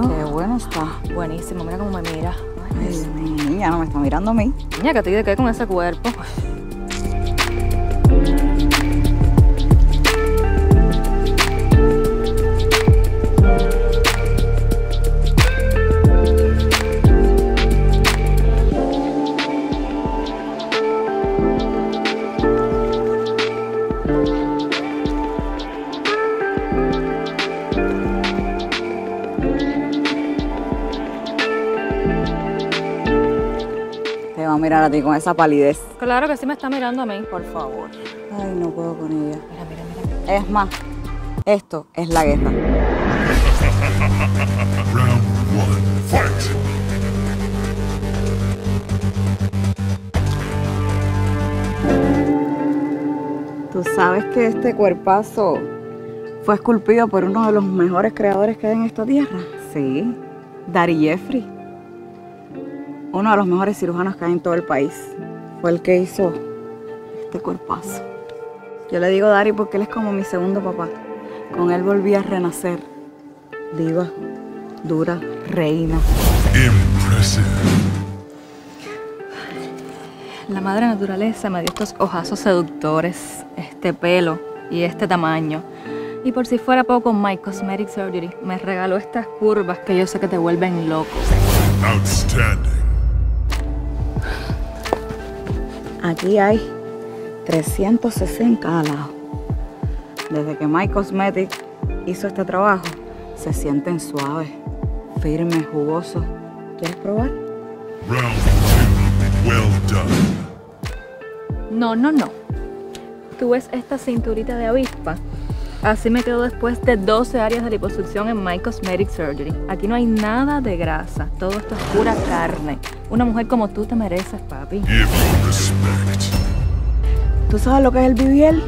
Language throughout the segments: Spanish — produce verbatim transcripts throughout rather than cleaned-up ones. eso. Qué bueno está. Buenísimo, mira cómo me mira. Ay, niña, no me está mirando a mí. Niña, que te de qué con ese cuerpo. A mirar a ti con esa palidez. Claro que sí me está mirando a mí. Por favor. Ay, no puedo con ella. Mira, mira, mira. Es más, esto es la guerra. Round one, fight. Tú sabes que este cuerpazo fue esculpido por uno de los mejores creadores que hay en esta tierra. Sí, doctor Jeffrey. Uno de los mejores cirujanos que hay en todo el país. Fue el que hizo este cuerpazo. Yo le digo Dari porque él es como mi segundo papá. Con él volví a renacer. Diva, dura, reina. Impressive. La madre naturaleza me dio estos ojazos seductores, este pelo y este tamaño. Y por si fuera poco, My Cosmetic Surgery me regaló estas curvas que yo sé que te vuelven loco. Outstanding. Aquí hay trescientos sesenta cada lado. Desde que My Cosmetic hizo este trabajo, se sienten suaves, firmes, jugosos. ¿Quieres probar? Round two. Well done. No, no, no. Tú ves esta cinturita de avispa. Así me quedo después de doce áreas de liposucción en My Cosmetic Surgery. Aquí no hay nada de grasa. Todo esto es pura carne. Una mujer como tú te mereces, papi. ¿Tú sabes lo que es el B B L?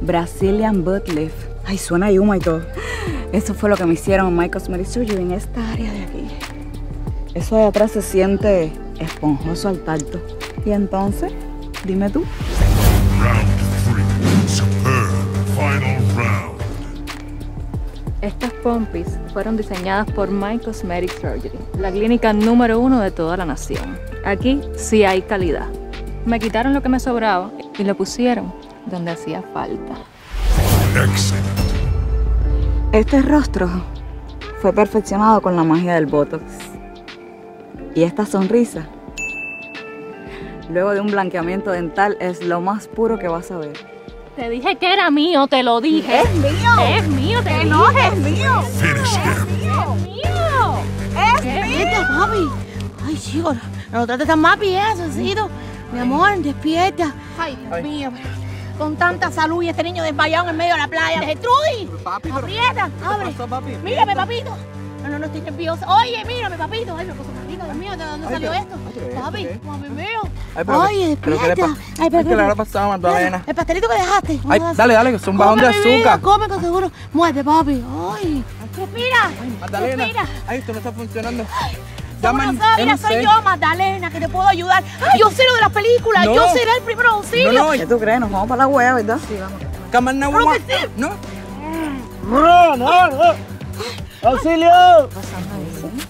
Brazilian Butt Lift. Ay, suena yuma y todo. Eso fue lo que me hicieron en My Cosmetic Surgery, en esta área de aquí. Eso de atrás se siente esponjoso al tacto. Y entonces, dime tú. Round three. Superb. Final round. Estas pompis fueron diseñadas por My Cosmetic Surgery, la clínica número uno de toda la nación. Aquí sí hay calidad. Me quitaron lo que me sobraba y lo pusieron donde hacía falta. Excellent. Este rostro fue perfeccionado con la magia del Botox. Y esta sonrisa, luego de un blanqueamiento dental, es lo más puro que vas a ver. Te dije que era mío, te lo dije. Es mío. Es mío, te lo dije. Es mío. Es mío. Es mío. Es mío. Papi. Ay, chico, no trates tan mal, eso, Cito. Mi amor, despierta. Ay, Dios mío. Con tanta salud y este niño desmayado en medio de la playa. Gertrudis, aprieta, abre. Mírame, papito. No, no, no estoy nerviosa. Oye, mírame, papito. Ay, me puso papito, Dios mío, ¿de dónde salió esto? Papi, mami mío. Ay, despierta. Ay, pero que le habrá pasado a Magdalena. El pastelito que dejaste. Ay, dale, dale, que es un bajón de azúcar. Come con seguro. Muerte, papi. Ay, respira. Magdalena. Ay, esto no está funcionando. Mira, soy yo, Magdalena, que te puedo ayudar. Ay, yo sé lo de las películas. Yo seré el primer auxilio. No, no, ya tú crees, nos vamos para la hueá, ¿verdad? Sí, vamos. Camarna, hueá. No. No, no, no. ¡Auxilio! ¿Qué pasa, Mauricio?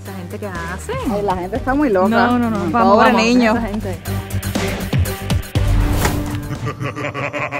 ¿Esa gente qué hace? Ay, la gente está muy loca. No, no, no. Vamos, pobre vamos, niño. Esa gente.